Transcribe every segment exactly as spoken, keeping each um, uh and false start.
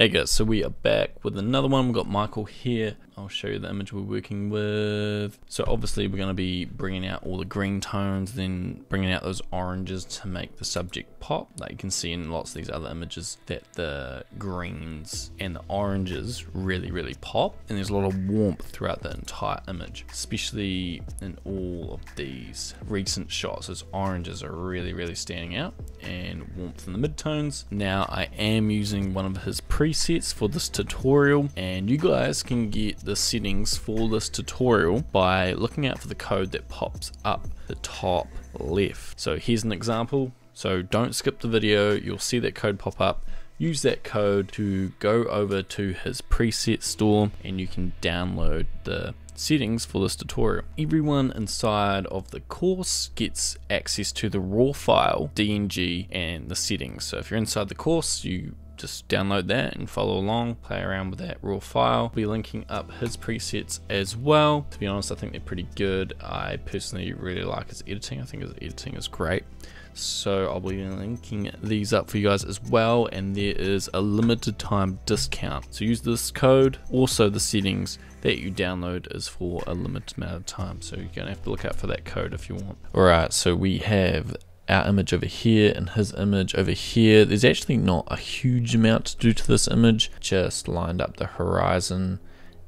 Hey guys, so we are back with another one. We've got Michael here. I'll show you the image we're working with. So obviously we're going to be bringing out all the green tones, then bringing out those oranges to make the subject pop. Like you can see in lots of these other images that the greens and the oranges really, really pop. And there's a lot of warmth throughout the entire image, especially in all of these recent shots. Those oranges are really, really standing out, and warmth in the midtones. Now I am using one of his presets presets for this tutorial, and you guys can get the settings for this tutorial by looking out for the code that pops up the top left. So here's an example, so don't skip the video, you'll see that code pop up. Use that code to go over to his preset store and you can download the settings for this tutorial. Everyone inside of the course gets access to the raw file, D N G, and the settings. So if you're inside the course, you just download that and follow along, play around with that raw file. I'll be linking up his presets as well. To be honest, I think they're pretty good. I personally really like his editing. I think his editing is great. So I'll be linking these up for you guys as well, and there is a limited time discount. So use this code. Also, the settings that you download is for a limited amount of time, so you're gonna have to look out for that code if you want. All right, so we have our image over here and his image over here. There's actually not a huge amount to do to this image. Just lined up the horizon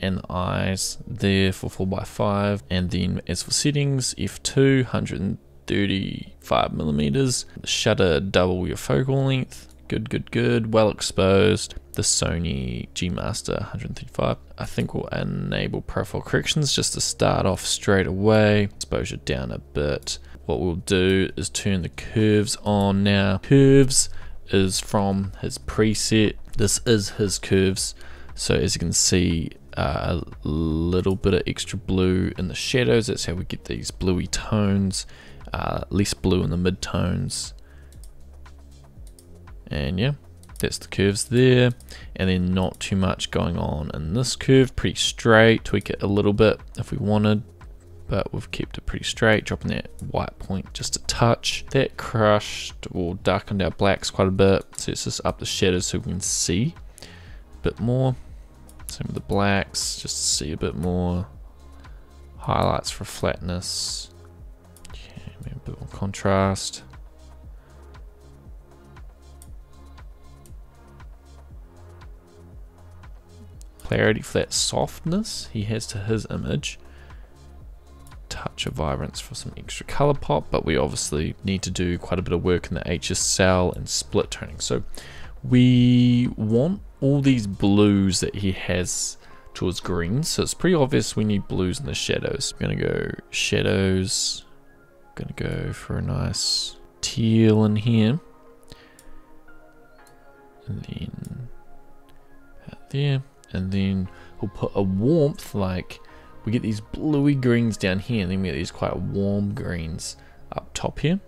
and the eyes there for four by five, and then as for settings, F two, one hundred thirty-five millimeters, shutter double your focal length, good, good, good, well exposed, the Sony G Master one hundred thirty-five. I think we'll enable profile corrections just to start off straight away, exposure down a bit. What we'll do is turn the curves on now. Curves is from his preset. This is his curves. So as you can see, uh, a little bit of extra blue in the shadows. That's how we get these bluey tones. Uh, less blue in the midtones. And yeah, that's the curves there. And then not too much going on in this curve. Pretty straight. Tweak it a little bit if we wanted, but we've kept it pretty straight, dropping that white point just a touch. That crushed or darkened our blacks quite a bit, so it's just up the shadows so we can see a bit more. Same with the blacks, just to see a bit more. Highlights for flatness. Okay, maybe a bit more contrast. Clarity for that softness he has to his image. Touch of vibrance for some extra color pop, but we obviously need to do quite a bit of work in the H S L and split toning. So we want all these blues that he has towards greens. So it's pretty obvious we need blues in the shadows. I'm gonna go shadows. I'm gonna go for a nice teal in here, and then out there, and then we'll put a warmth like. We get these bluey greens down here, and then we get these quite warm greens up top here.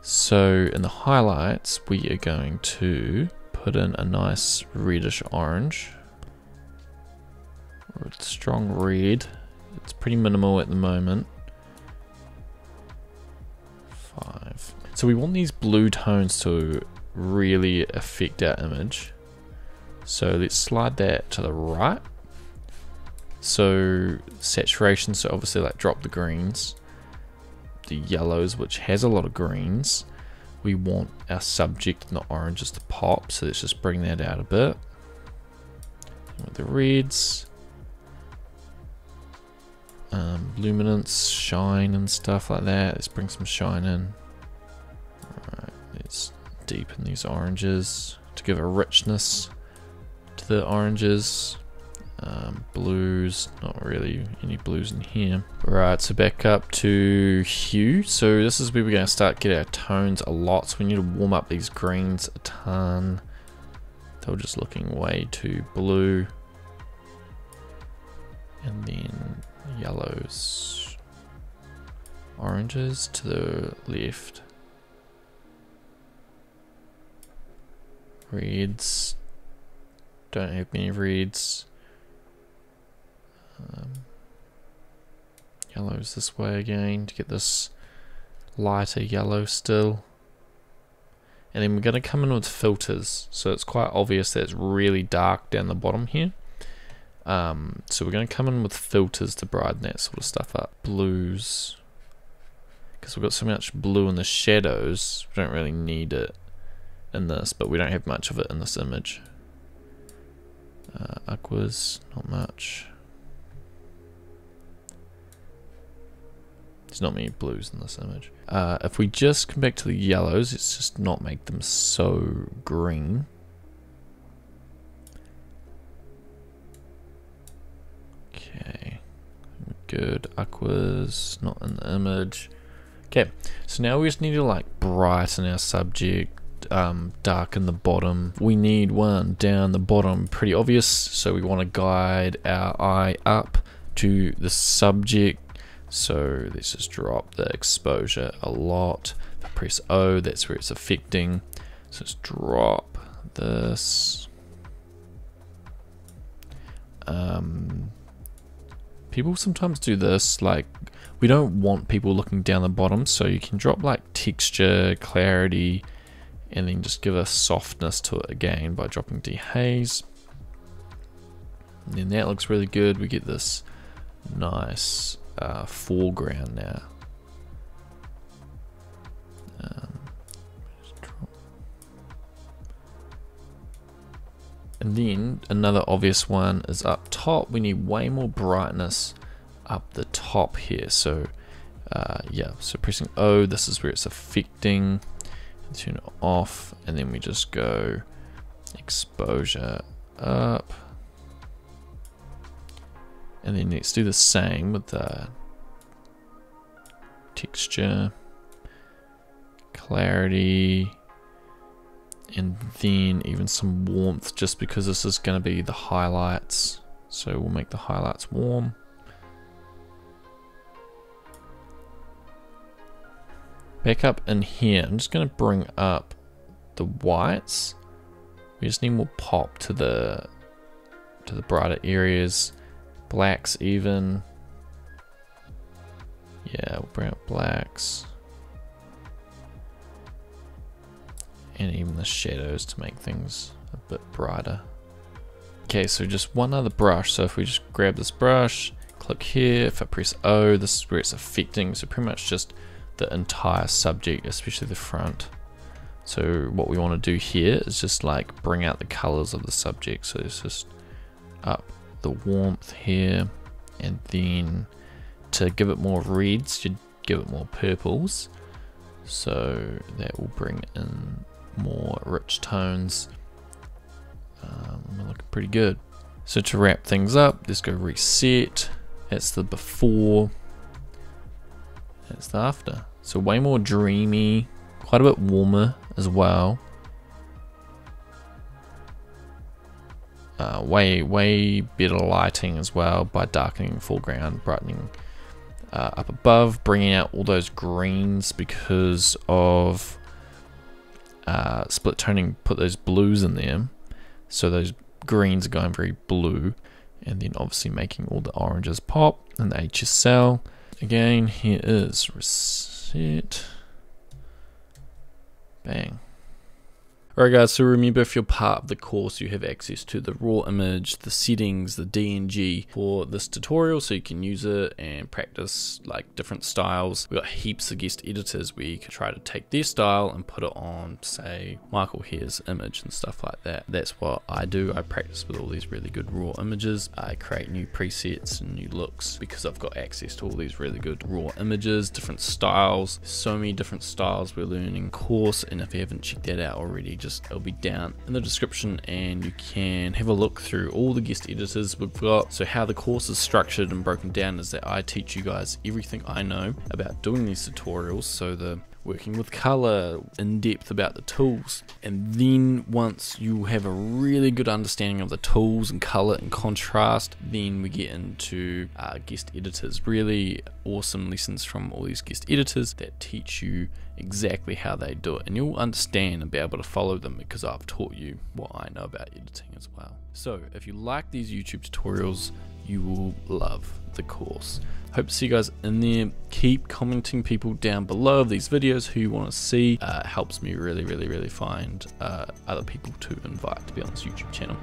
So in the highlights, we are going to put in a nice reddish orange, or a strong red. It's pretty minimal at the moment. Five. So we want these blue tones to really affect our image. So let's slide that to the right. So saturation, so obviously like drop the greens, the yellows, which has a lot of greens. We want our subject and the oranges to pop, so let's just bring that out a bit. And with the reds, um, luminance, shine and stuff like that. Let's bring some shine in. Alright, let's deepen these oranges to give a richness to the oranges. Um, blues, not really any blues in here. Alright, so back up to hue. So this is where we're going to start get our tones a lot. So we need to warm up these greens a ton. They were just looking way too blue. And then yellows, oranges to the left, reds, don't have many reds. Um, yellows this way again to get this lighter yellow still, and then we're going to come in with filters. So it's quite obvious that it's really dark down the bottom here. Um, so we're going to come in with filters to brighten that sort of stuff up. Blues, because we've got so much blue in the shadows, we don't really need it in this, but we don't have much of it in this image. Uh, aquas, not much. There's not many blues in this image. Uh, if we just come back to the yellows, let's just not make them so green. Okay, good. Aquas, not in the image. Okay, so now we just need to like brighten our subject, um, darken the bottom. We need one down the bottom, pretty obvious. So we want to guide our eye up to the subject. So let's just drop the exposure a lot. If I press O, that's where it's affecting. So let's drop this. Um, people sometimes do this, like we don't want people looking down the bottom, so you can drop like texture, clarity, and then just give a softness to it again by dropping dehaze. And then that looks really good. We get this nice Uh, foreground now. Um, and then another obvious one is up top. We need way more brightness up the top here. So uh, yeah, so pressing O, this is where it's affecting. Turn it off, and then we just go exposure up. And then let's do the same with the texture, clarity, and then even some warmth, just because this is going to be the highlights. So we'll make the highlights warm. Back up in here, I'm just going to bring up the whites. We just need more pop to the to the brighter areas. Blacks even. Yeah, we'll bring up blacks. And even the shadows to make things a bit brighter. Okay, so just one other brush. So if we just grab this brush, click here, if I press O, this is where it's affecting. So pretty much just the entire subject, especially the front. So what we want to do here is just like bring out the colors of the subject. So it's just up the warmth here, and then to give it more reds, you give it more purples, so that will bring in more rich tones. Um, looking pretty good. So to wrap things up, let's go reset. That's the before, that's the after. So way more dreamy, quite a bit warmer as well. Uh, way, way better lighting as well by darkening foreground, brightening uh, up above, bringing out all those greens because of uh, split toning, put those blues in there. So those greens are going very blue, and then obviously making all the oranges pop, and the H S L. Again, here is reset. Bang. Alright guys, so remember, if you're part of the course, you have access to the raw image, the settings, the D N G for this tutorial, so you can use it and practice like different styles. We've got heaps of guest editors where you can try to take their style and put it on, say, Michael Hare's image and stuff like that. That's what I do. I practice with all these really good raw images. I create new presets and new looks because I've got access to all these really good raw images, different styles, so many different styles we're learning in course, and if you haven't checked that out already, just it'll be down in the description, and you can have a look through all the guest editors we've got. So how the course is structured and broken down is that I teach you guys everything I know about doing these tutorials, so the working with color, in depth about the tools, and then once you have a really good understanding of the tools and color and contrast, then we get into uh, guest editors. Really awesome lessons from all these guest editors that teach you exactly how they do it, and you'll understand and be able to follow them because I've taught you what I know about editing as well. So if you like these YouTube tutorials, you will love the course. Hope to see you guys in there. Keep commenting people down below of these videos who you want to see. Uh, helps me really, really, really find uh, other people to invite to be on this YouTube channel.